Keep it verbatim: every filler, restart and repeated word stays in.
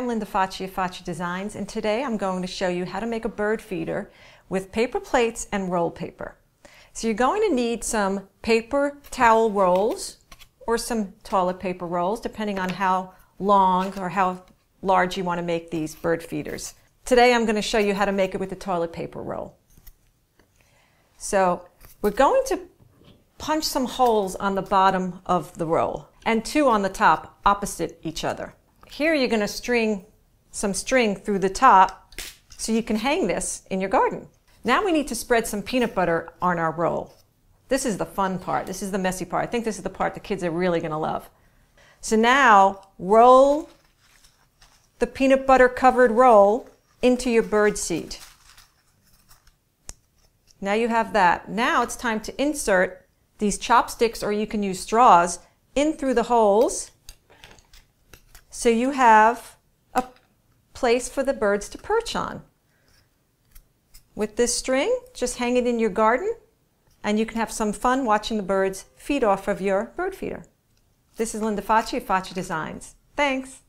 I'm Linda Facci of Facci Designs, and today I'm going to show you how to make a bird feeder with paper plates and roll paper. So you're going to need some paper towel rolls or some toilet paper rolls, depending on how long or how large you want to make these bird feeders. Today I'm going to show you how to make it with a toilet paper roll. So we're going to punch some holes on the bottom of the roll and two on the top opposite each other. Here you're going to string some string through the top so you can hang this in your garden. Now we need to spread some peanut butter on our roll. This is the fun part. This is the messy part. I think this is the part the kids are really going to love. So now roll the peanut butter covered roll into your bird seed. Now you have that. Now it's time to insert these chopsticks, or you can use straws, in through the holes. So you have a place for the birds to perch on. With this string, just hang it in your garden and you can have some fun watching the birds feed off of your bird feeder. This is Linda Facci of Facci Designs. Thanks.